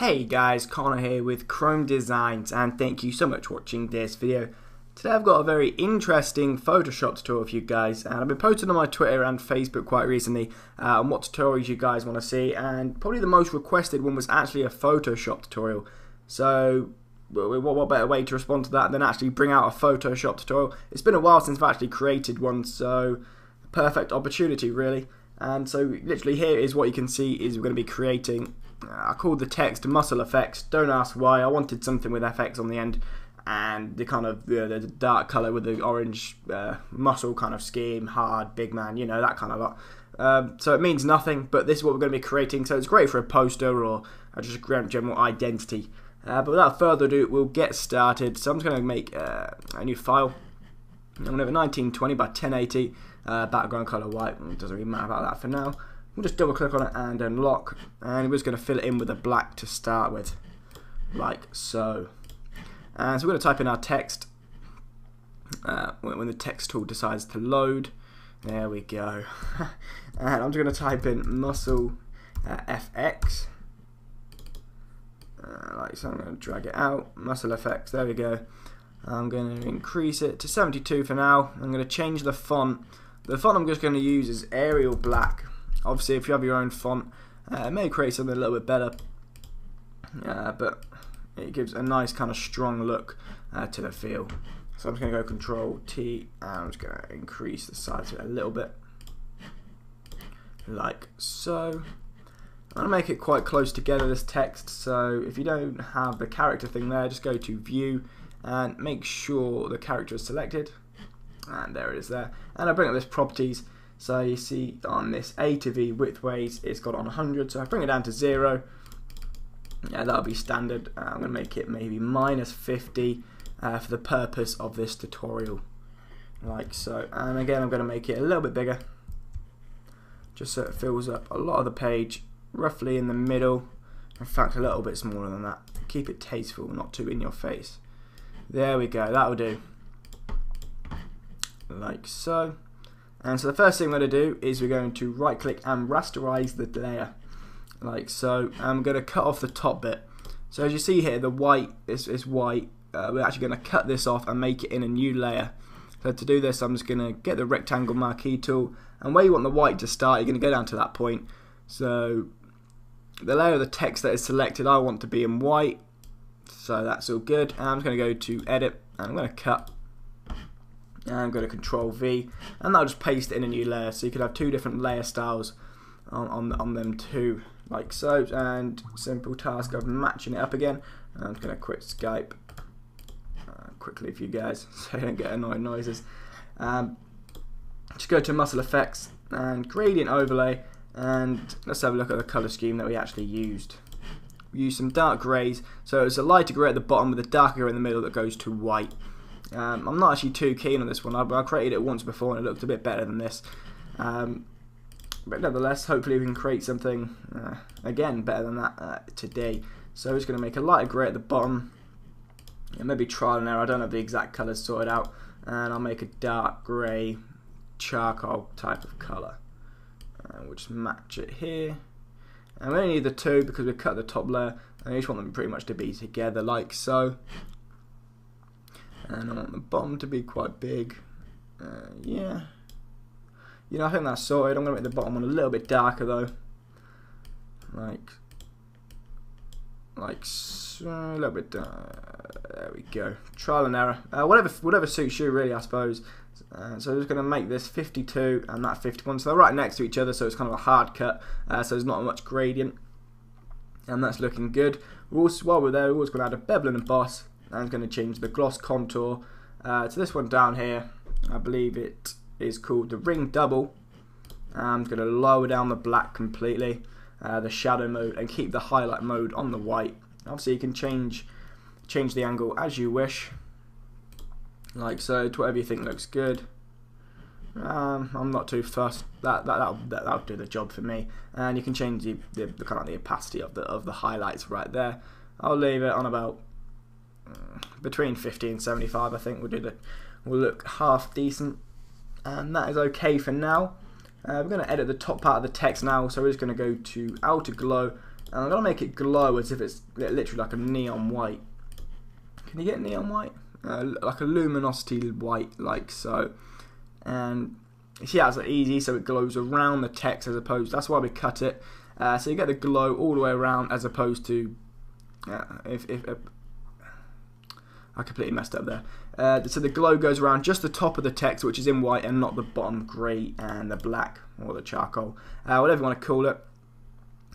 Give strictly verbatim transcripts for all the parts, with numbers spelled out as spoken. Hey guys, Connor here with Chrome Designs, and thank you so much for watching this video. Today I've got a very interesting Photoshop tutorial for you guys, and I've been posting on my Twitter and Facebook quite recently uh, on what tutorials you guys want to see, and probably the most requested one was actually a Photoshop tutorial. So what, what better way to respond to that than actually bring out a Photoshop tutorial? It's been a while since I've actually created one, so perfect opportunity really. And so literally here is what you can see is we're going to be creating, I called the text muscle effects. Don't ask why. I wanted something with F X on the end, and the kind of the, the dark color with the orange uh, muscle kind of scheme, hard, big man, you know, that kind of lot. Um, so it means nothing, but this is what we're going to be creating. So it's great for a poster or just a general identity. Uh, but without further ado, we'll get started. So I'm just going to make uh, a new file. I'm going to have a nineteen twenty by ten eighty uh, background color white. It doesn't really matter about that for now. We'll just double click on it and unlock, and we're just going to fill it in with a black to start with, like so. And so we're going to type in our text uh, when the text tool decides to load. There we go. And I'm just going to type in muscle uh, F X, uh, like so. I'm going to drag it out, muscle F X. There we go. I'm going to increase it to seventy-two for now. I'm going to change the font. The font I'm just going to use is Arial Black. Obviously, if you have your own font, uh, it may create something a little bit better, uh, but it gives a nice kind of strong look uh, to the feel. So I'm just going to go Control T, and I'm just going to increase the size of it a little bit, like so. I'm going to make it quite close together, this text, so if you don't have the character thing there, just go to View and make sure the character is selected, and there it is there. And I bring up this Properties. So you see on this A to V width ways, it's got on one hundred, so I bring it down to zero. Yeah, that'll be standard. Uh, I'm going to make it maybe minus fifty uh, for the purpose of this tutorial, like so. And again, I'm going to make it a little bit bigger, just so it fills up a lot of the page, roughly in the middle. In fact, a little bit smaller than that. Keep it tasteful, not too in your face. There we go, that'll do, like so. And so the first thing we're going to do is we're going to right click and rasterize the layer, like so. I'm going to cut off the top bit. So as you see here, the white is, is white. Uh, we're actually going to cut this off and make it in a new layer. So to do this, I'm just going to get the rectangle marquee tool, and where you want the white to start, you're going to go down to that point. So the layer of the text that is selected, I want to be in white, so that's all good. And I'm just going to go to edit, and I'm going to cut. And I'm going to Control V, and that'll just paste it in a new layer. So you could have two different layer styles on, on, on them too, like so. And simple task of matching it up again. And I'm just going to quit Skype uh, quickly for you guys, so you don't get annoying noises. Um, just go to Muscle Effects and Gradient Overlay, and let's have a look at the colour scheme that we actually used. We used some dark greys, so it's a lighter grey at the bottom with a darker grey in the middle that goes to white. Um, I'm not actually too keen on this one. I, I created it once before and it looked a bit better than this, um, but nevertheless, hopefully we can create something uh, again better than that uh, today. So it's going to make a lighter grey at the bottom, and maybe trial and error. I don't have the exact colours sorted out, and I'll make a dark grey charcoal type of colour, and we'll just match it here. And we only need the two because we cut the top layer, and we just want them pretty much to be together, like so. And I want the bottom to be quite big. Uh, yeah. You know, I think that's sorted. I'm going to make the bottom one a little bit darker though. Like, like so, a little bit. Uh, there we go. Trial and error. Uh, whatever, whatever suits you, really, I suppose. Uh, so I'm just going to make this fifty-two and that fifty-one. So they're right next to each other, so it's kind of a hard cut. Uh, so there's not much gradient, and that's looking good. We're also, while we're there, we're always going to add a bevel and a boss. I'm going to change the gloss contour uh, to this one down here. I believe it is called the ring double. I'm going to lower down the black completely, uh, the shadow mode, and keep the highlight mode on the white. Obviously you can change change the angle as you wish, like so, to whatever you think looks good. Um, I'm not too fussed. That that that'll, that'll do the job for me. And you can change the, the, the kind of the opacity of the of the highlights right there. I'll leave it on about between fifty and seventy-five, I think. We'll do the will look half decent, and that is okay for now. Uh, we're going to edit the top part of the text now, so we're just going to go to outer glow And I'm going to make it glow as if it's literally like a neon white. Can you get neon white? Uh, like a luminosity white, like so. And you see how it's like easy, so it glows around the text as opposed, that's why we cut it. Uh, so you get the glow all the way around as opposed to, uh, if, if, if I completely messed up there. Uh, so the glow goes around just the top of the text, which is in white, and not the bottom grey and the black, or the charcoal, uh, whatever you want to call it.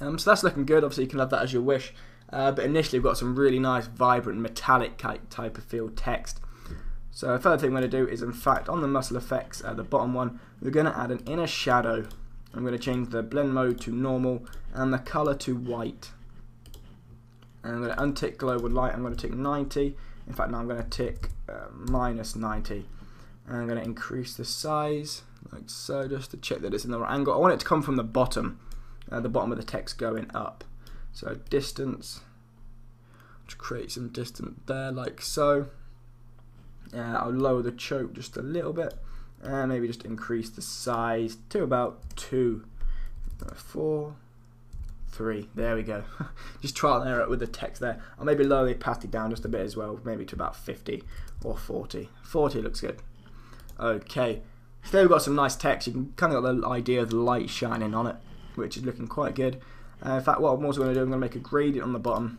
Um, so that's looking good. Obviously you can have that as your wish, uh, but initially we've got some really nice vibrant metallic type of field text. So the third thing I'm going to do is, in fact, on the muscle effects, uh, the bottom one, we're going to add an inner shadow. I'm going to change the blend mode to normal and the colour to white. And I'm going to untick glow with light. I'm going to tick ninety. In fact, now I'm going to tick uh, minus ninety. And I'm going to increase the size, like so, just to check that it's in the right angle. I want it to come from the bottom, uh, the bottom of the text going up. So distance, to create some distance there, like so. Uh, I'll lower the choke just a little bit, and maybe just increase the size to about two, four, three. There we go. Just trial and error with the text there. I'll maybe lower the opacity down just a bit as well, maybe to about fifty or forty. forty looks good. Okay, so there we've got some nice text. You can kind of got the idea of the light shining on it, which is looking quite good. Uh, in fact, what I'm also going to do, I'm going to make a gradient on the bottom,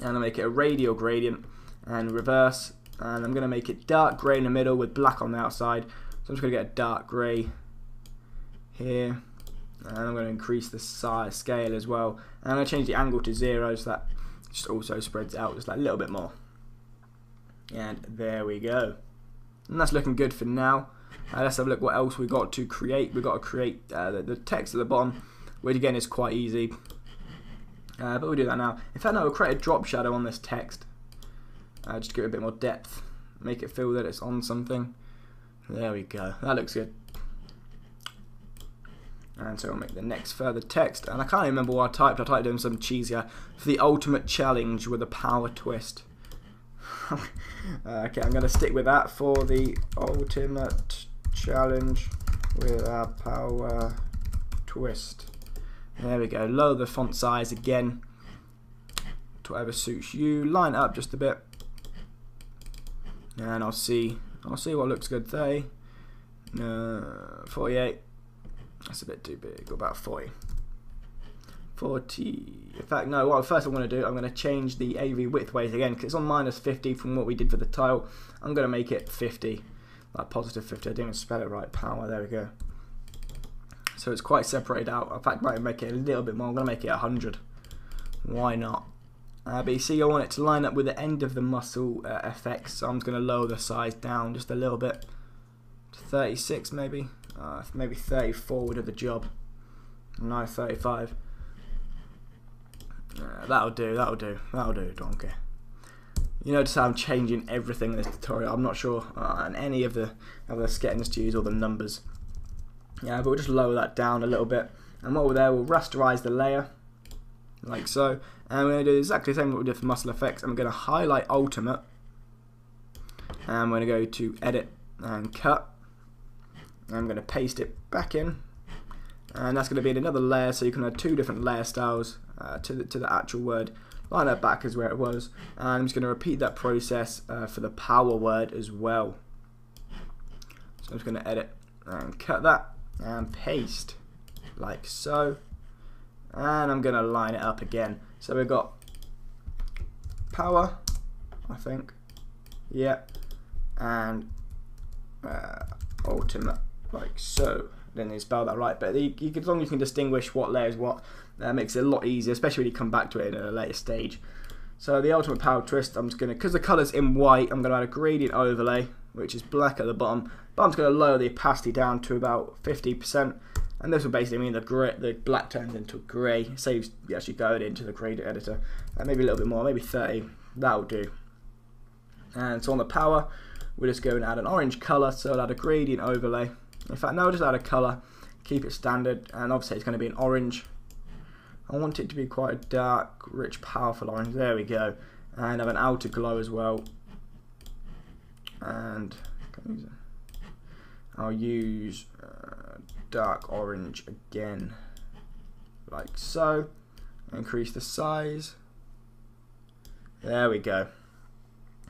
and I'll make it a radial gradient and reverse. And I'm going to make it dark grey in the middle with black on the outside. So I'm just going to get a dark grey here. And I'm going to increase the size scale as well. And I'm going to change the angle to zero so that just also spreads out just like a little bit more. And there we go. And that's looking good for now. Uh, let's have a look what else we got to create. We've got to create uh, the, the text at the bottom, which again is quite easy. Uh, but we'll do that now. In fact, no, we'll create a drop shadow on this text. Uh, just give it a bit more depth, make it feel that it's on something. There we go, that looks good. And so I'll make the next further text, and I can't remember what I typed. I typed in some cheesier, for the ultimate challenge with a power twist. uh, okay, I'm going to stick with that, for the ultimate challenge with a power twist. There we go, lower the font size again, to whatever suits you, line it up just a bit. And I'll see, I'll see what looks good. They, uh, forty-eight. That's a bit too big. About forty. forty. In fact, no. Well, first I'm going to do, I'm going to change the A V width weight again because it's on minus fifty from what we did for the tile. I'm going to make it fifty, like positive fifty. I didn't even spell it right. Power. There we go. So it's quite separated out. In fact, I might make it a little bit more. I'm going to make it one hundred. Why not? Uh, but you see, I want it to line up with the end of the muscle uh, effects, so I'm just going to lower the size down just a little bit to thirty-six, maybe, uh, maybe thirty-four would have the job. No, thirty-five. Uh, that'll do. That'll do. That'll do. Donkey. You notice how I'm changing everything in this tutorial. I'm not sure on uh, any of the of the sketches to use or the numbers. Yeah, but we'll just lower that down a little bit, and while we're there, we'll rasterize the layer. Like so, and we're going to do exactly the same what we did for muscle effects. I'm going to highlight ultimate, and we're going to go to edit and cut. I'm going to paste it back in, and that's going to be in another layer, so you can add two different layer styles uh, to the to the actual word. Line that back is where it was, and I'm just going to repeat that process uh, for the power word as well. So I'm just going to edit and cut that and paste, like so. And I'm going to line it up again. So we've got power, I think. Yeah. And uh, ultimate, like so. I didn't even spell that right. But you, you, as long as you can distinguish what layer is what, that makes it a lot easier, especially when you come back to it at a later stage. So the ultimate power twist, I'm just going to, because the colour's in white, I'm going to add a gradient overlay, which is black at the bottom. But I'm just going to lower the opacity down to about fifty percent. And this will basically mean the, gray, the black turns into grey, saves actually going into the gradient editor. Uh, maybe a little bit more, maybe thirty, that'll do. And so on the power, we'll just go and add an orange colour, so I'll add a gradient overlay. In fact, now I'll just add a colour, keep it standard, and obviously it's going to be an orange. I want it to be quite a dark, rich, powerful orange, there we go. And have an outer glow as well. And I'll use... Uh, dark orange again, like so. Increase the size. There we go.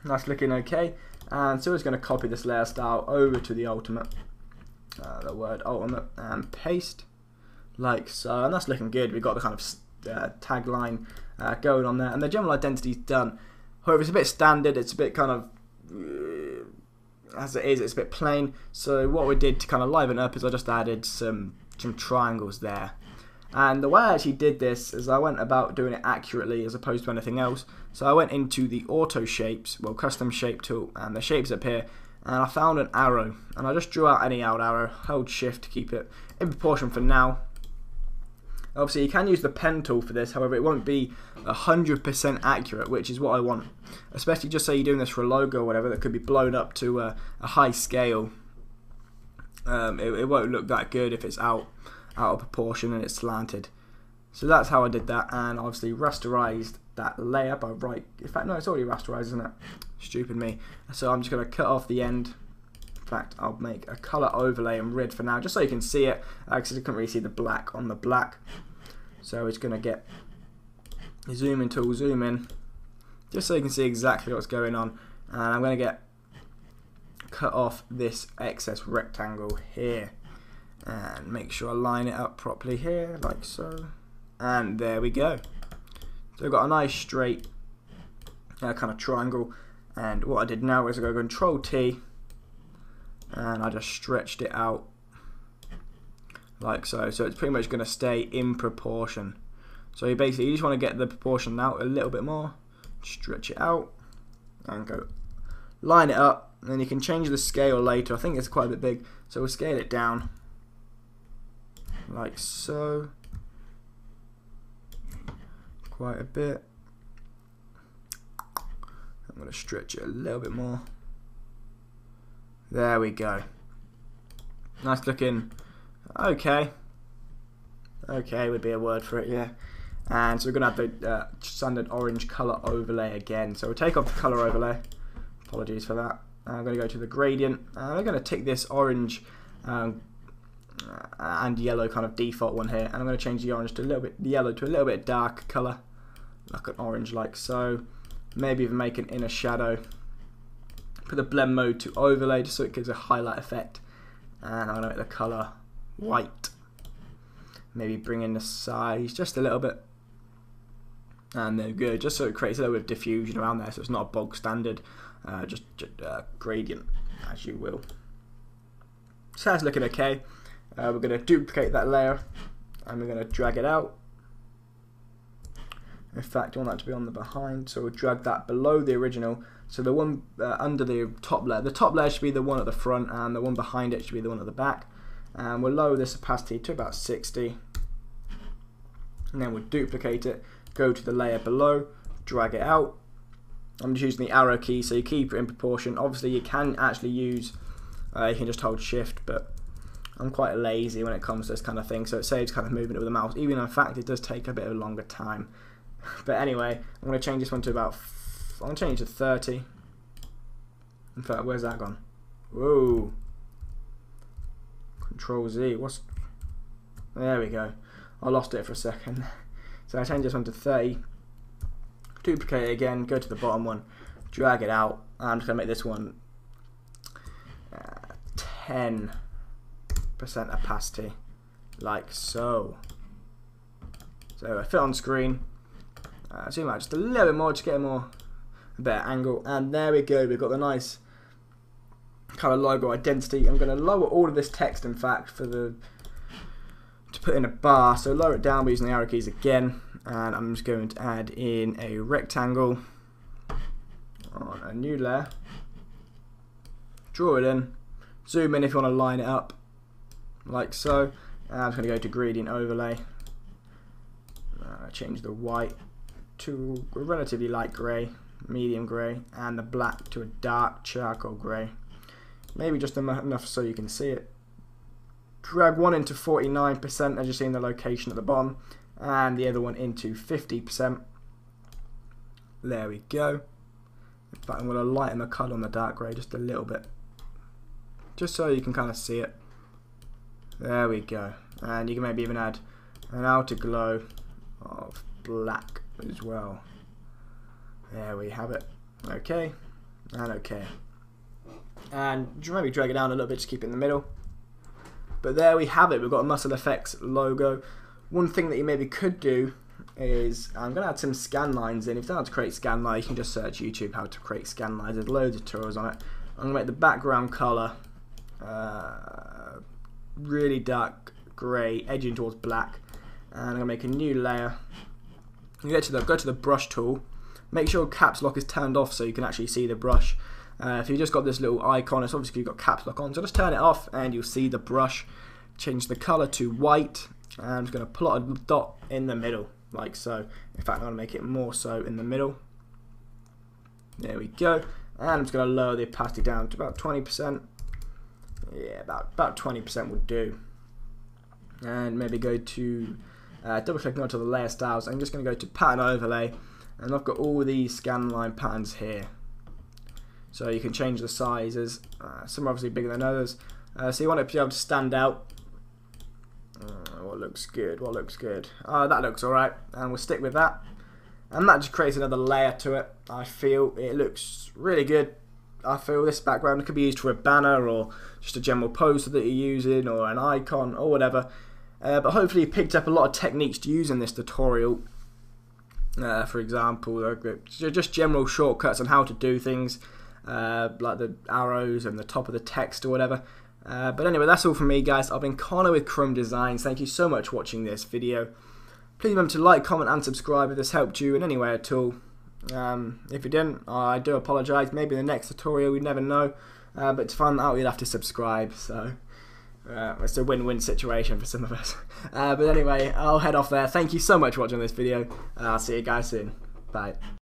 That's looking okay. And so it's going to copy this layer style over to the ultimate, uh, the word ultimate, and paste like so. And that's looking good. We've got the kind of uh, tagline uh, going on there, and the general identity's done. However, it's a bit standard. It's a bit kind of uh, as it is. It's a bit plain. So what we did to kind of liven it up is I just added some some triangles there. And the way I actually did this is I went about doing it accurately as opposed to anything else. So I went into the auto shapes, well custom shape tool, and the shapes up here, and I found an arrow, and I just drew out any old arrow, hold shift to keep it in proportion for now. Obviously you can use the pen tool for this, however it won't be one hundred percent accurate, which is what I want. Especially just say you're doing this for a logo or whatever that could be blown up to a, a high scale. Um, it, it won't look that good if it's out. out of proportion and it's slanted. So that's how I did that, and obviously rasterized that layer by right. In fact, no, it's already rasterized, isn't it? Stupid me. So I'm just going to cut off the end. In fact, I'll make a color overlay in red for now, just so you can see it, because uh, I couldn't really see the black on the black. So it's going to get zoom in tool, zoom in, just so you can see exactly what's going on. And I'm going to get cut off this excess rectangle here. And make sure I line it up properly here, like so. And there we go. So I've got a nice straight uh, kind of triangle. And what I did now is I go Control T, and I just stretched it out like so. So it's pretty much going to stay in proportion. So you basically you just want to get the proportion out a little bit more, stretch it out, and go line it up. And then you can change the scale later. I think it's quite a bit big, so we'll scale it down. Like so, quite a bit. I'm going to stretch it a little bit more. There we go. Nice looking. Okay. Okay would be a word for it, yeah. And so we're going to have the uh, standard orange color overlay again. So we'll take off the color overlay. Apologies for that. I'm going to go to the gradient. And I'm going to take this orange um, and yellow kind of default one here, and I'm going to change the orange to a little bit yellow to a little bit darker color, like an orange, like so. Maybe even make an inner shadow. Put the blend mode to overlay just so it gives a highlight effect, and I'm going to make the color white. Maybe bring in the size just a little bit, and there we go, just so it creates a little bit of diffusion around there, so it's not a bog standard uh, just, just uh, gradient, as you will. So that's looking okay. Uh, we're going to duplicate that layer, and we're going to drag it out. In fact, I want that to be on the behind, so we'll drag that below the original. So the one uh, under the top layer, the top layer should be the one at the front, and the one behind it should be the one at the back. And we'll lower this opacity to about sixty, and then we'll duplicate it, go to the layer below, drag it out. I'm just using the arrow key, so you keep it in proportion. Obviously, you can actually use, uh, you can just hold shift, but I'm quite lazy when it comes to this kind of thing, so it saves kind of moving it with the mouse, even though in fact it does take a bit of a longer time. But anyway, I'm going to change this one to about, I'm going to change it to thirty. In fact, where's that gone? Whoa. Control Z, what's, there we go. I lost it for a second. So I change this one to thirty, duplicate it again, go to the bottom one, drag it out. I'm just going to make this one uh, ten. Percent opacity, like so. So I fit on screen, uh, zoom out just a little bit more to get a more a better angle, and there we go. We've got the nice kind of logo identity. I'm going to lower all of this text, in fact, for the to put in a bar. So lower it down by using the arrow keys again, and I'm just going to add in a rectangle on a new layer. Draw it in, zoom in if you want to line it up. Like so, and I'm just going to go to gradient overlay. Uh, change the white to a relatively light grey, medium grey, and the black to a dark charcoal grey. Maybe just enough so you can see it. Drag one into forty-nine percent, as you see in the location at the bottom, and the other one into fifty percent. There we go. In fact, I'm going to lighten the colour on the dark grey just a little bit, just so you can kind of see it. There we go, and you can maybe even add an outer glow of black as well. There we have it. Okay, and okay. And maybe drag it down a little bit, just keep it in the middle. But there we have it, we've got a Muscle F X logo. One thing that you maybe could do is, I'm going to add some scan lines in. If you don't know how to create scan lines, you can just search YouTube how to create scan lines. There's loads of tutorials on it. I'm going to make the background colour uh, really dark grey, edging towards black. And I'm going to make a new layer. You go to the, go to the brush tool. Make sure caps lock is turned off so you can actually see the brush. Uh, if you've just got this little icon, it's obviously you've got caps lock on, so just turn it off and you'll see the brush. Change the colour to white, and I'm just going to plot a dot in the middle, like so. In fact, I'm going to make it more so in the middle. There we go. And I'm just going to lower the opacity down to about twenty percent. Yeah, about, about twenty percent will do. And maybe go to, uh, double clicking onto the layer styles, I'm just going to go to pattern overlay, and I've got all these scan line patterns here. So you can change the sizes, uh, some are obviously bigger than others. Uh, so you want it to be able to stand out. Uh, what looks good, what looks good. Uh, that looks alright, and we'll stick with that. And that just creates another layer to it. I feel it looks really good. I feel this background could be used for a banner or just a general poster that you're using or an icon or whatever. Uh, but hopefully you picked up a lot of techniques to use in this tutorial. Uh, for example, just general shortcuts on how to do things. Uh, like the arrows and the top of the text or whatever. Uh, but anyway, that's all from me, guys. I've been Connor with Chrome Designs. Thank you so much for watching this video. Please remember to like, comment, and subscribe if this helped you in any way at all. Um, if you didn't, I do apologise. Maybe in the next tutorial, we never know. Uh, but to find that out, you'd have to subscribe. So uh, it's a win-win situation for some of us. Uh, but anyway, I'll head off there. Thank you so much for watching this video. Uh, I'll see you guys soon. Bye.